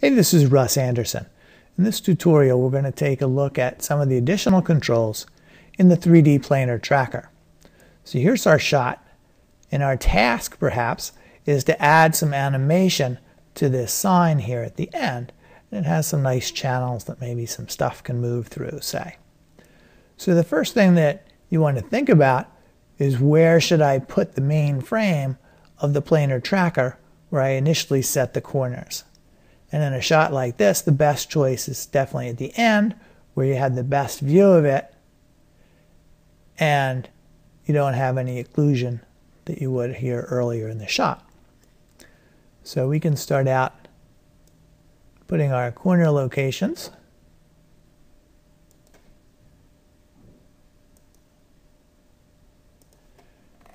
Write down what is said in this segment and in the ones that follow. Hey, this is Russ Anderson. In this tutorial, we're going to take a look at some of the additional controls in the 3D planar tracker. So here's our shot, and our task perhaps is to add some animation to this sign here at the end. And it has some nice channels that maybe some stuff can move through, say. So the first thing that you want to think about is, where should I put the main frame of the planar tracker where I initially set the corners? And in a shot like this, the best choice is definitely at the end, where you have the best view of it and you don't have any occlusion that you would hear earlier in the shot. So we can start out putting our corner locations.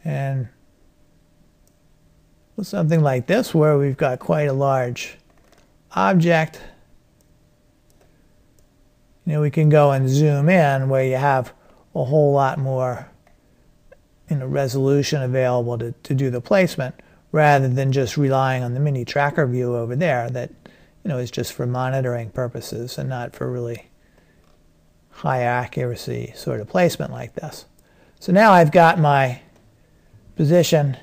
And with something like this, where we've got quite a large object, you know, we can go and zoom in where you have a whole lot more, you know, resolution available to do the placement, rather than just relying on the mini tracker view over there that, you know, is just for monitoring purposes and not for really high accuracy sort of placement like this. So now I've got my position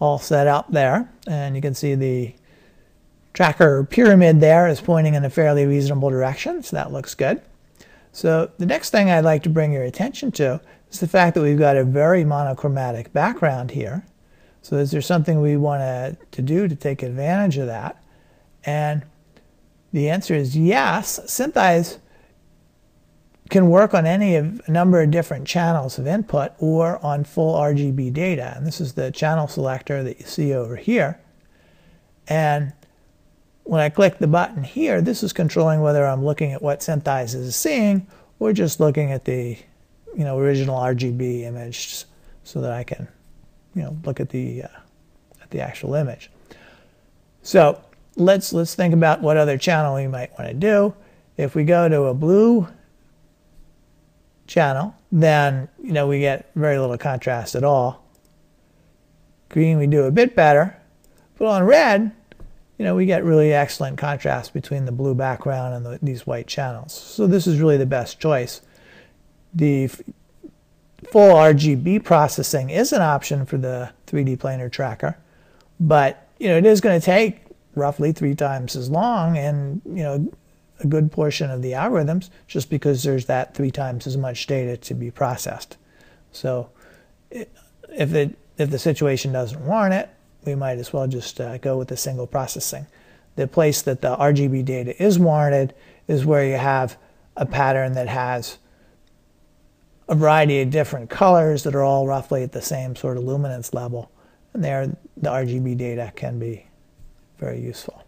all set up there, and you can see the tracker pyramid there is pointing in a fairly reasonable direction, so that looks good. So the next thing I'd like to bring your attention to is the fact that we've got a very monochromatic background here. So is there something we want to do to take advantage of that? And the answer is yes. Synthesize can work on any of a number of different channels of input or on full RGB data. And this is the channel selector that you see over here. And when I click the button here, this is controlling whether I'm looking at what Synthesize is seeing or just looking at the, you know, original RGB image, so that I can, you know, look at the actual image. So let's think about what other channel we might want to do. If we go to a blue channel, then, you know, we get very little contrast at all. Green, we do a bit better, but on red, you know, we get really excellent contrast between the blue background and these white channels. So this is really the best choice. The full RGB processing is an option for the 3D planar tracker, but, you know, it is going to take roughly 3 times as long, and, you know, a good portion of the algorithms, just because there's that 3 times as much data to be processed. So if the situation doesn't warrant it, we might as well just go with the single processing. The place that the RGB data is warranted is where you have a pattern that has a variety of different colors that are all roughly at the same sort of luminance level, and there the RGB data can be very useful.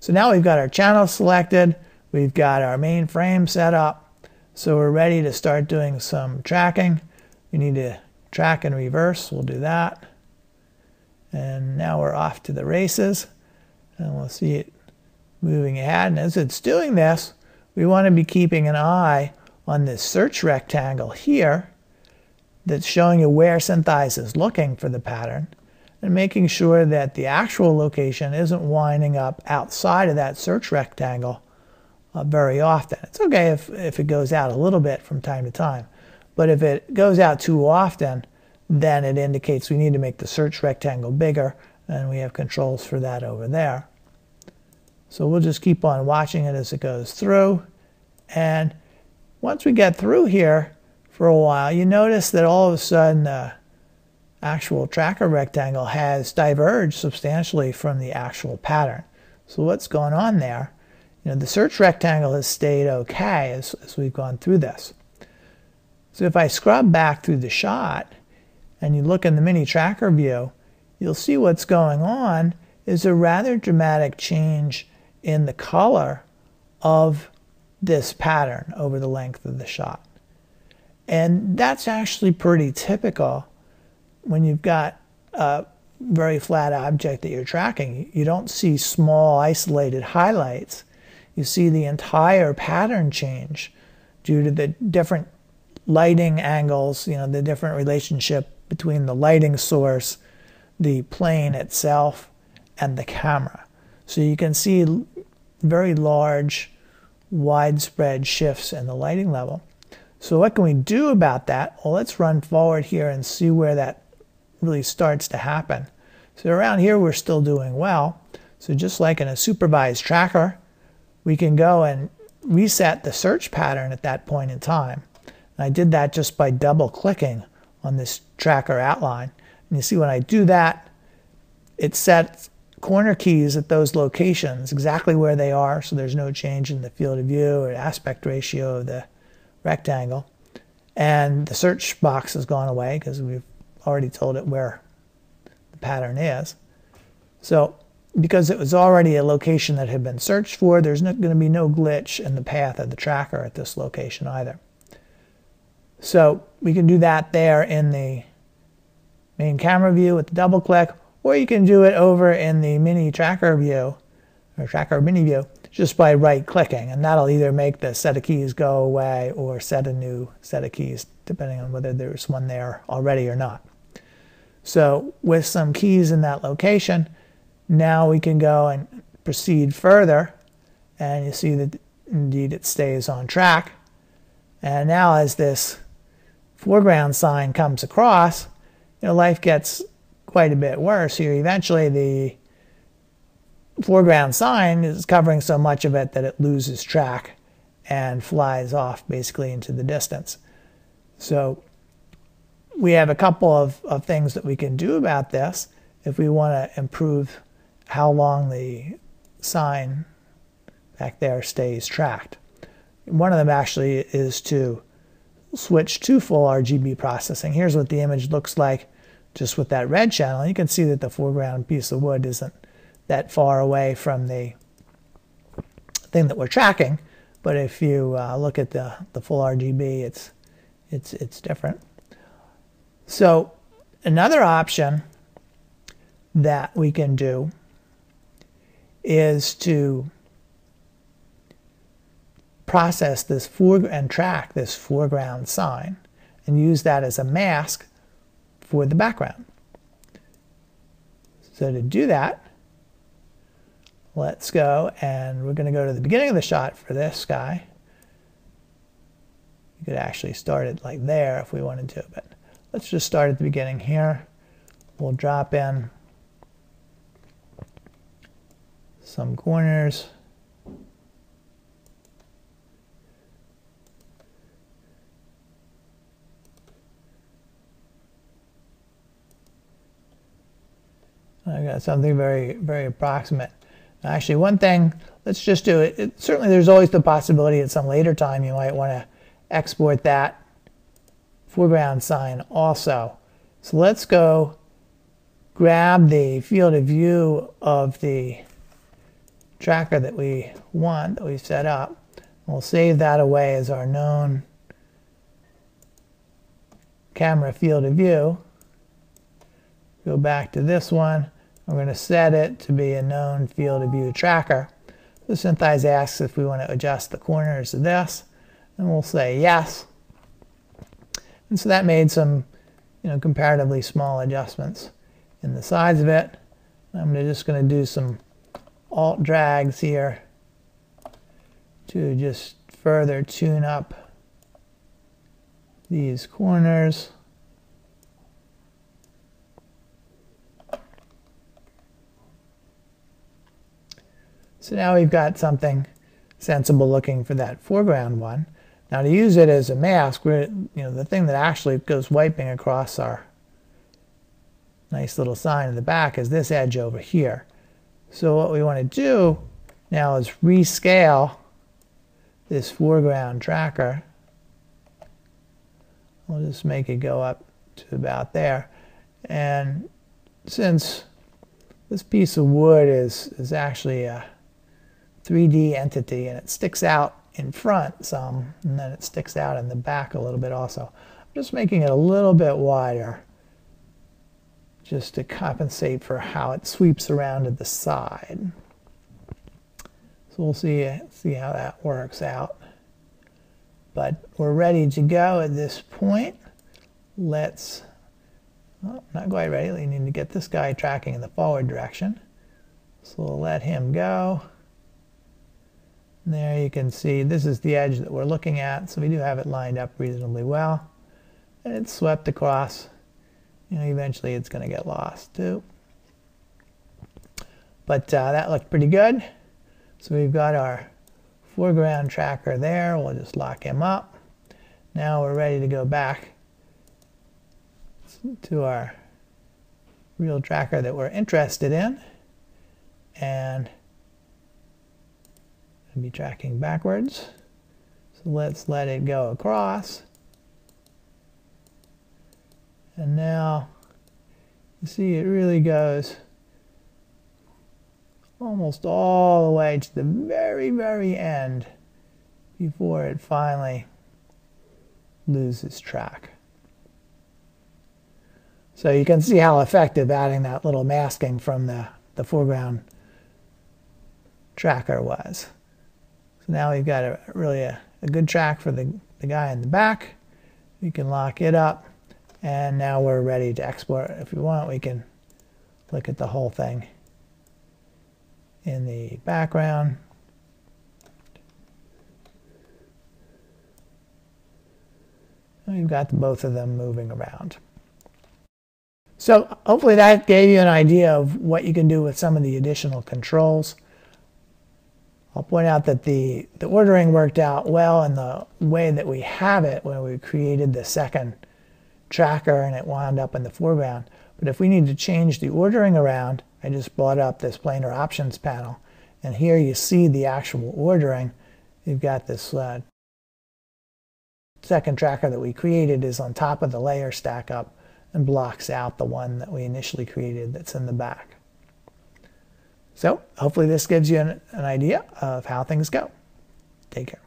So now we've got our channel selected, we've got our main frame set up, so we're ready to start doing some tracking. We need to track and reverse, we'll do that. And now we're off to the races, and we'll see it moving ahead. And as it's doing this, we want to be keeping an eye on this search rectangle here that's showing you where Synthesize is looking for the pattern, and making sure that the actual location isn't winding up outside of that search rectangle very often. It's okay if it goes out a little bit from time to time, but if it goes out too often, then it indicates we need to make the search rectangle bigger, and we have controls for that over there. So we'll just keep on watching it as it goes through, and once we get through here for a while, you notice that all of a sudden the actual tracker rectangle has diverged substantially from the actual pattern. So what's going on there? You know, the search rectangle has stayed okay as we've gone through this. So if I scrub back through the shot, and you look in the mini tracker view, you'll see what's going on is a rather dramatic change in the color of this pattern over the length of the shot. And that's actually pretty typical when you've got a very flat object that you're tracking. You don't see small isolated highlights. You see the entire pattern change due to the different lighting angles, you know, the different relationship between the lighting source, the plane itself, and the camera. So you can see very large, widespread shifts in the lighting level. So what can we do about that? Well, let's run forward here and see where that really starts to happen. So around here, we're still doing well. So just like in a supervised tracker, we can go and reset the search pattern at that point in time. And I did that just by double-clicking on this tracker outline. And you see when I do that, it sets corner keys at those locations exactly where they are, so there's no change in the field of view or aspect ratio of the rectangle. And the search box has gone away because we've already told it where the pattern is. So because it was already a location that had been searched for, there's not going to be no glitch in the path of the tracker at this location either. So we can do that there in the main camera view with the double click, or you can do it over in the mini tracker view, or tracker mini view, just by right clicking. And that'll either make the set of keys go away or set a new set of keys, depending on whether there's one there already or not. So with some keys in that location, now we can go and proceed further, and you see that indeed it stays on track. And now as this foreground sign comes across, you know, life gets quite a bit worse here. Eventually the foreground sign is covering so much of it that it loses track and flies off basically into the distance. So we have a couple of things that we can do about this if we want to improve how long the sign back there stays tracked. One of them actually is to switch to full RGB processing. Here's what the image looks like just with that red channel. You can see that the foreground piece of wood isn't that far away from the thing that we're tracking, but if you look at the full RGB, it's different. So another option that we can do is to process this foreground and track this foreground sign and use that as a mask for the background. So to do that, let's go, and we're going to go to the beginning of the shot for this guy. You could actually start it like there if we wanted to, but let's just start at the beginning here. We'll drop in some corners. I got something very, very approximate. Actually, one thing, let's just do it. Certainly there's always the possibility at some later time you might want to export that foreground sign also. So let's go grab the field of view of the tracker that we want, that we've set up. We'll save that away as our known camera field of view. Go back to this one. We're going to set it to be a known field of view tracker. So Synthesize asks if we want to adjust the corners of this, and we'll say yes. And so that made some, you know, comparatively small adjustments in the size of it. I'm just going to do some alt drags here to just further tune up these corners. So now we've got something sensible looking for that foreground one. Now to use it as a mask, the thing that actually goes wiping across our nice little sign in the back is this edge over here. So what we want to do now is rescale this foreground tracker. We'll just make it go up to about there. And since this piece of wood is actually a 3D entity, and it sticks out in front some, and then it sticks out in the back a little bit also. I'm just making it a little bit wider just to compensate for how it sweeps around at the side. So we'll see how that works out. But we're ready to go at this point. Not quite ready. We need to get this guy tracking in the forward direction. So we'll let him go. There you can see this is the edge that we're looking at, so we do have it lined up reasonably well. And it's swept across. You know, eventually it's going to get lost too. But that looked pretty good. So we've got our foreground tracker there. We'll just lock him up. Now we're ready to go back to our real tracker that we're interested in. And I'll be tracking backwards. So let's let it go across. And now you see it really goes almost all the way to the very, very end before it finally loses track. So you can see how effective adding that little masking from the foreground tracker was. So now we've got a really good track for the guy in the back. We can lock it up, and now we're ready to export. If we want, we can look at the whole thing in the background. And we've got both of them moving around. So hopefully that gave you an idea of what you can do with some of the additional controls. I'll point out that the ordering worked out well in the way that we have it when we created the second tracker and it wound up in the foreground. But if we need to change the ordering around, I just brought up this planar options panel, and here you see the actual ordering. You've got this second tracker that we created is on top of the layer stack up and blocks out the one that we initially created that's in the back. So hopefully this gives you an idea of how things go. Take care.